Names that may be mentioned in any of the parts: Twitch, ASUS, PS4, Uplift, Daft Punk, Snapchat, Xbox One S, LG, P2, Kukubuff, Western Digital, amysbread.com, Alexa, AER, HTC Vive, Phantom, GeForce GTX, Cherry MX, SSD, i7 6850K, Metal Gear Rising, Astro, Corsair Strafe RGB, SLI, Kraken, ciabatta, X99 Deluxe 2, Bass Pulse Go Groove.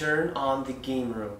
turn on the game room.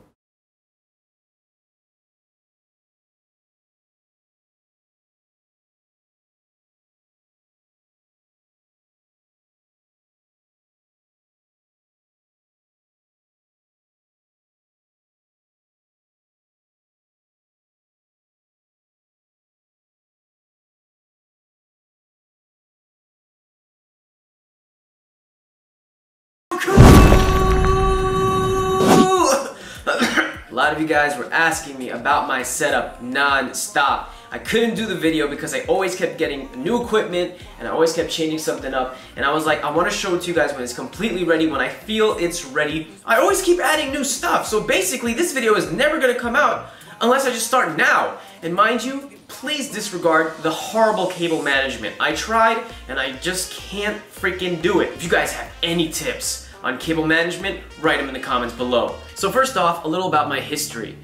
A lot of you guys were asking me about my setup non-stop. I couldn't do the video because I always kept getting new equipment and I always kept changing something up, and I was like, I want to show it to you guys when it's completely ready, when I feel it's ready. I always keep adding new stuff, so basically this video is never going to come out unless I just start now. And mind you, please disregard the horrible cable management. I tried and I just can't freaking do it. If you guys have any tips on cable management, write them in the comments below. So first off, a little about my history.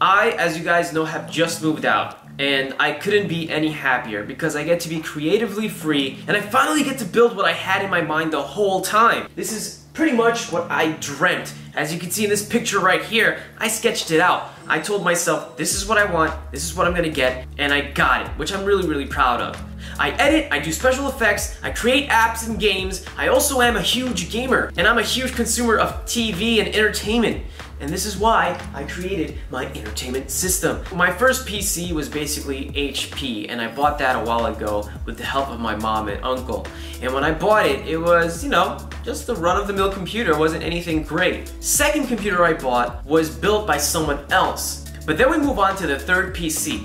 I, as you guys know, have just moved out, and I couldn't be any happier because I get to be creatively free and I finally get to build what I had in my mind the whole time. This is pretty much what I dreamt. As you can see in this picture right here, I sketched it out. I told myself, this is what I want, this is what I'm gonna get, and I got it, which I'm really, really proud of. I edit, I do special effects, I create apps and games. I also am a huge gamer, and I'm a huge consumer of TV and entertainment. And this is why I created my entertainment system. My first PC was basically HP, and I bought that a while ago with the help of my mom and uncle. And when I bought it, it was, you know, just the run-of-the-mill computer, wasn't anything great. Second computer I bought was built by someone else. But then we move on to the third PC,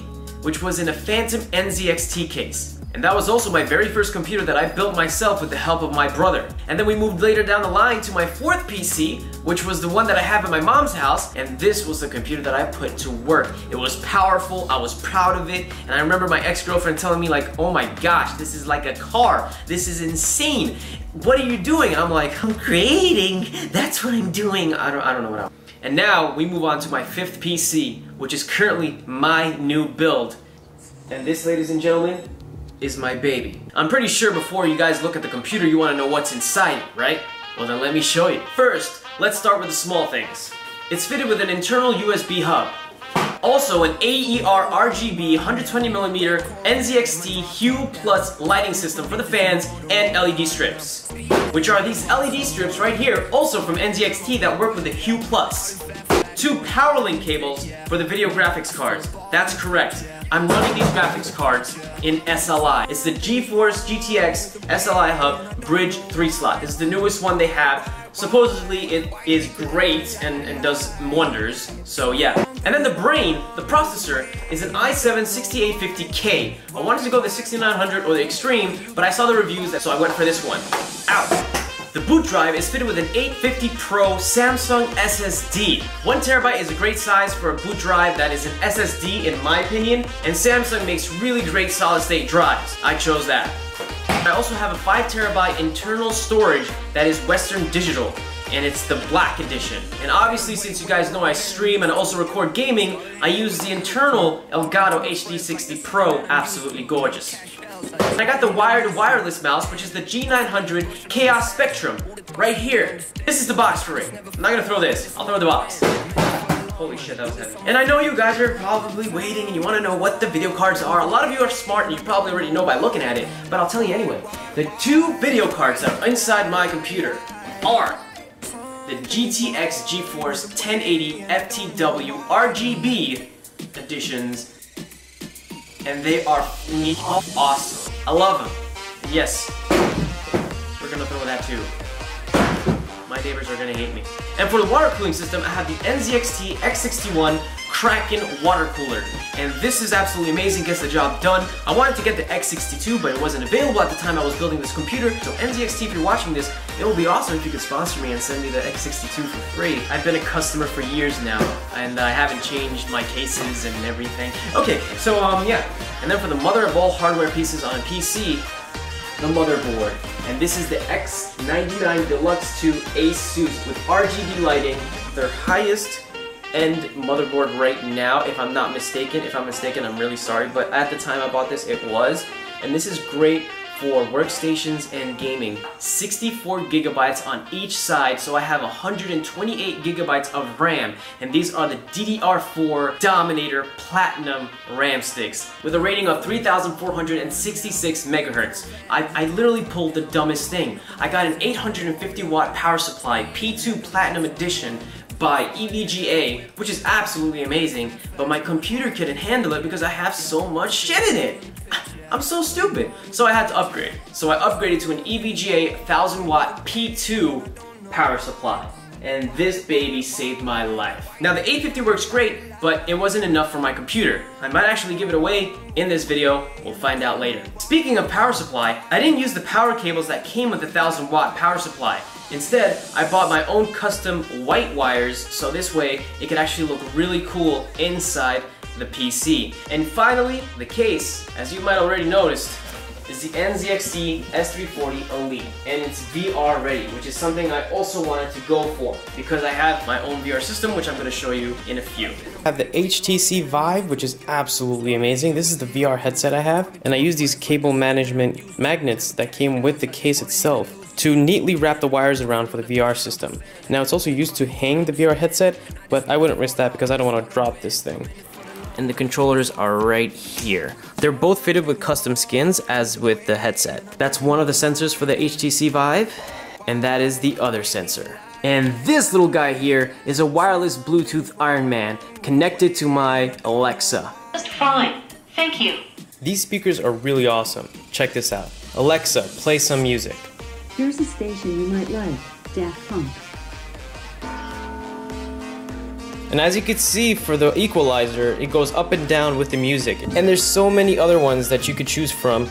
which was in a Phantom NZXT case. And that was also my very first computer that I built myself with the help of my brother. And then we moved later down the line to my fourth PC, which was the one that I have in my mom's house, and this was the computer that I put to work. It was powerful, I was proud of it, and I remember my ex-girlfriend telling me like, oh my gosh, this is like a car, this is insane, what are you doing? And I'm like, I'm creating, that's what I'm doing, I don't know what I'm... And now we move on to my fifth PC, which is currently my new build. And this, ladies and gentlemen, is my baby. I'm pretty sure before you guys look at the computer, you want to know what's inside it, right? Well then let me show you. First, let's start with the small things. It's fitted with an internal USB hub. Also an AER RGB 120mm NZXT Hue Plus lighting system for the fans and LED strips, which are these LED strips right here, also from NZXT, that work with the Hue Plus. Two PowerLink cables for the video graphics cards. That's correct. I'm running these graphics cards in SLI. It's the GeForce GTX SLI Hub Bridge 3 slot. It's the newest one they have. Supposedly it is great and does wonders, so yeah. And then the brain, the processor, is an i7 6850K. I wanted to go the 6900 or the Extreme, but I saw the reviews, so I went for this one. Ow! The boot drive is fitted with an A50 Pro Samsung SSD. 1 terabyte is a great size for a boot drive that is an SSD in my opinion, and Samsung makes really great solid-state drives. I chose that. I also have a 5 terabyte internal storage that is Western Digital, and it's the black edition. And obviously, since you guys know I stream and also record gaming, I use the internal Elgato HD60 Pro, absolutely gorgeous. I got the wired and wireless mouse, which is the G900 Chaos Spectrum, right here. This is the box for it. I'm not gonna throw this, I'll throw the box. Holy shit, that was heavy. And I know you guys are probably waiting and you wanna know what the video cards are. A lot of you are smart and you probably already know by looking at it, but I'll tell you anyway. The two video cards that are inside my computer are the GTX GeForce 1080 FTW RGB editions, and they are awesome. I love them. Yes, we're gonna throw that too. My neighbors are gonna hate me. And for the water cooling system, I have the NZXT X61 Kraken water cooler. And this is absolutely amazing, gets the job done. I wanted to get the X62, but it wasn't available at the time I was building this computer. So NZXT, if you're watching this, it would be awesome if you could sponsor me and send me the X62 for free. I've been a customer for years now, and I haven't changed my cases and everything. Okay, so yeah. And then for the mother of all hardware pieces on PC, the motherboard. And this is the X99 Deluxe 2 ASUS with RGB lighting, their highest end motherboard right now, if I'm not mistaken. If I'm mistaken, I'm really sorry, but at the time I bought this, it was. And this is great for workstations and gaming. 64 GB on each side, so I have 128 GB of RAM, and these are the DDR4 Dominator Platinum RAM sticks with a rating of 3,466 megahertz. I literally pulled the dumbest thing. I got an 850-watt power supply, P2 Platinum Edition, by EVGA, which is absolutely amazing, but my computer couldn't handle it because I have so much shit in it. I'm so stupid. So I had to upgrade. So I upgraded to an EVGA 1000-watt P2 power supply, and this baby saved my life. Now the A50 works great, but it wasn't enough for my computer. I might actually give it away in this video, we'll find out later. Speaking of power supply, I didn't use the power cables that came with the 1000-watt power supply. Instead, I bought my own custom white wires, so this way it could actually look really cool inside the PC. And finally, the case, as you might already noticed, is the NZXT S340 Elite, and it's VR ready, which is something I also wanted to go for because I have my own VR system, which I'm going to show you in a few. I have the HTC Vive, which is absolutely amazing. This is the VR headset I have, and I use these cable management magnets that came with the case itself to neatly wrap the wires around for the VR system. Now it's also used to hang the VR headset, but I wouldn't risk that because I don't want to drop this thing. And the controllers are right here. They're both fitted with custom skins as with the headset. That's one of the sensors for the HTC Vive, and that is the other sensor. And this little guy here is a wireless Bluetooth Iron Man connected to my Alexa. Just fine, thank you. These speakers are really awesome. Check this out. Alexa, play some music. Here's a station you might like, Daft Punk. And as you can see, for the equalizer, it goes up and down with the music. And there's so many other ones that you could choose from.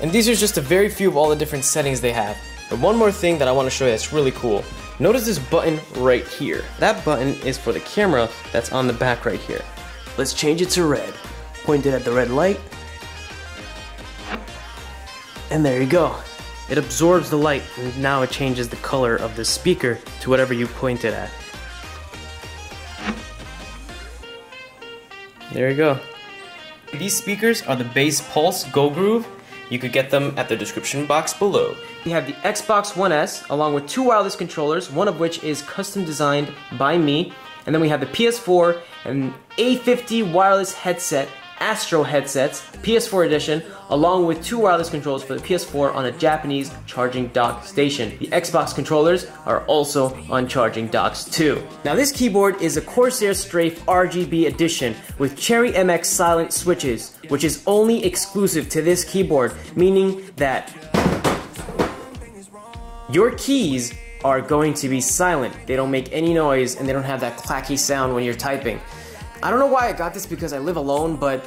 And these are just a very few of all the different settings they have. But one more thing that I want to show you that's really cool. Notice this button right here. That button is for the camera that's on the back right here. Let's change it to red. Point it at the red light. And there you go. It absorbs the light, and now it changes the color of the speaker to whatever you point it at. There you go. These speakers are the Bass Pulse Go Groove. You could get them at the description box below. We have the Xbox One S, along with two wireless controllers, one of which is custom designed by me. And then we have the PS4 and A50 wireless headset, Astro headsets, PS4 edition, along with two wireless controls for the PS4 on a Japanese charging dock station. The Xbox controllers are also on charging docks too. Now this keyboard is a Corsair Strafe RGB edition with Cherry MX silent switches, which is only exclusive to this keyboard, meaning that your keys are going to be silent. They don't make any noise, and they don't have that clacky sound when you're typing. I don't know why I got this because I live alone, but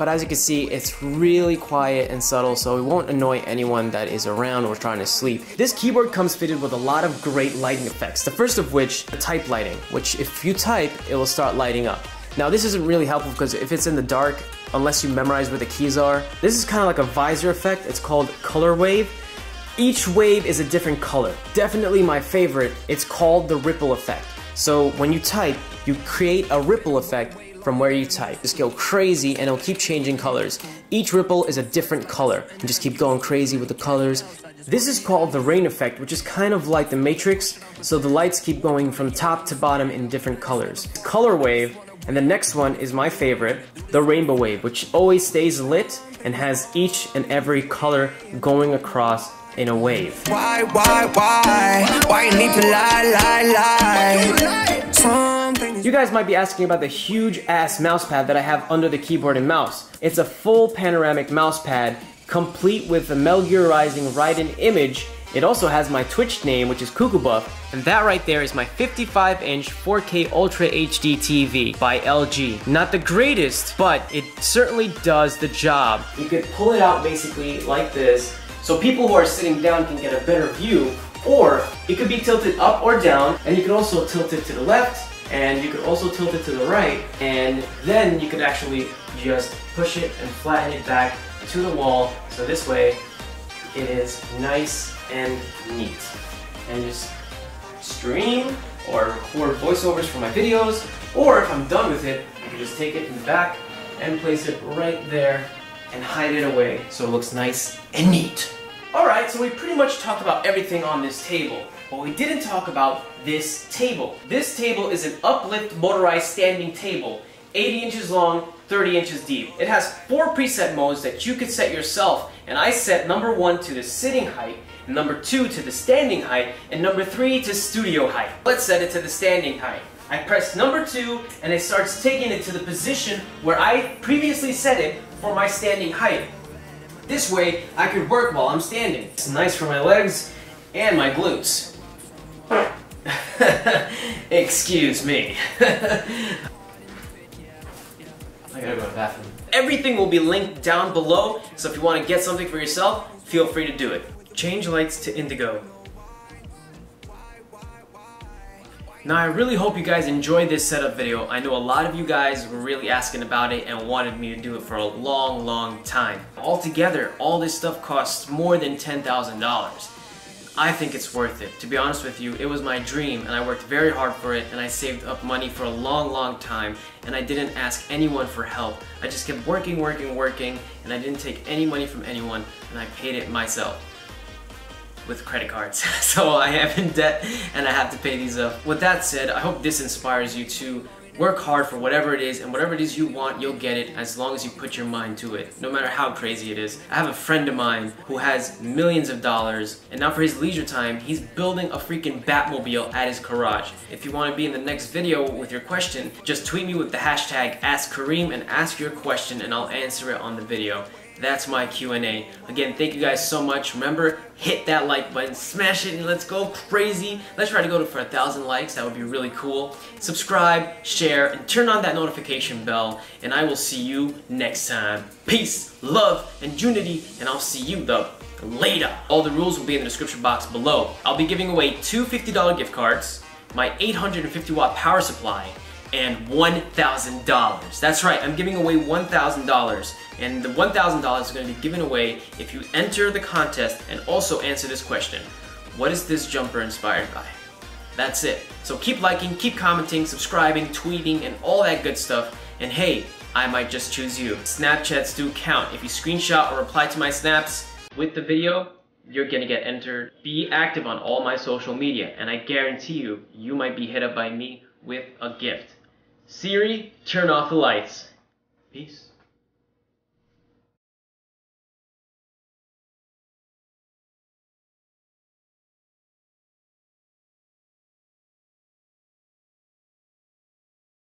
as you can see, it's really quiet and subtle, so it won't annoy anyone that is around or trying to sleep. This keyboard comes fitted with a lot of great lighting effects, the first of which, the type lighting, which if you type, it will start lighting up. Now this isn't really helpful because if it's in the dark, unless you memorize where the keys are, this is kind of like a visor effect. It's called color wave. Each wave is a different color. Definitely my favorite, it's called the ripple effect. So when you type, you create a ripple effect from where you type. Just go crazy and it'll keep changing colors. Each ripple is a different color. And just keep going crazy with the colors. This is called the rain effect, which is kind of like the Matrix, so the lights keep going from top to bottom in different colors. Color wave, and the next one is my favorite, the rainbow wave, which always stays lit and has each and every color going across in a wave. Why you need to lie? You guys might be asking about the huge ass mouse pad that I have under the keyboard and mouse. It's a full panoramic mouse pad, complete with the Metal Gear Rising write-in image. It also has my Twitch name, which is Kukubuff, and that right there is my 55-inch 4K Ultra HD TV by LG. Not the greatest, but it certainly does the job. You could pull it out basically like this, so people who are sitting down can get a better view, or it could be tilted up or down, and you could also tilt it to the left, and you could also tilt it to the right, and then you could actually just push it and flatten it back to the wall, so this way it is nice and neat. And just stream or record voiceovers for my videos, or if I'm done with it, I can just take it in the back and place it right there and hide it away so it looks nice and neat. Alright, so we pretty much talked about everything on this table, but we didn't talk about this table. This table is an Uplift motorized standing table, 80 inches long, 30 inches deep. It has 4 preset modes that you could set yourself, and I set number 1 to the sitting height, number 2 to the standing height, and number 3 to studio height. Let's set it to the standing height. I press number 2 and it starts taking it to the position where I previously set it for my standing height. This way I can work while I'm standing. It's nice for my legs and my glutes. Excuse me. I gotta go to the bathroom. Everything will be linked down below, so if you want to get something for yourself, feel free to do it. Change lights to indigo. Now I really hope you guys enjoyed this setup video. I know a lot of you guys were really asking about it and wanted me to do it for a long time. Altogether, all this stuff costs more than $10,000. I think it's worth it. To be honest with you, it was my dream and I worked very hard for it, and I saved up money for a long time, and I didn't ask anyone for help. I just kept working, and I didn't take any money from anyone, and I paid it myself with credit cards. So I am in debt and I have to pay these up. With that said, I hope this inspires you to work hard for whatever it is, and whatever it is you want, you'll get it as long as you put your mind to it, no matter how crazy it is. I have a friend of mine who has millions of dollars, and now for his leisure time, he's building a freaking Batmobile at his garage. If you want to be in the next video with your question, just tweet me with the hashtag AskKareem and ask your question, and I'll answer it on the video. That's my Q&A. Again, thank you guys so much. Remember, hit that like button, smash it, and let's go crazy. Let's try to go for 1,000 likes. That would be really cool. Subscribe, share, and turn on that notification bell, and I will see you next time. Peace, love, and unity, and I'll see you later. All the rules will be in the description box below. I'll be giving away two $50 gift cards, my 850-watt power supply, and $1,000. That's right, I'm giving away $1,000. And the $1,000 is going to be given away if you enter the contest and also answer this question: what is this jumper inspired by? That's it. So keep liking, keep commenting, subscribing, tweeting, and all that good stuff. And hey, I might just choose you. Snapchats do count. If you screenshot or reply to my snaps with the video, you're gonna get entered. Be active on all my social media, and I guarantee you, you might be hit up by me with a gift. Siri, turn off the lights. Peace.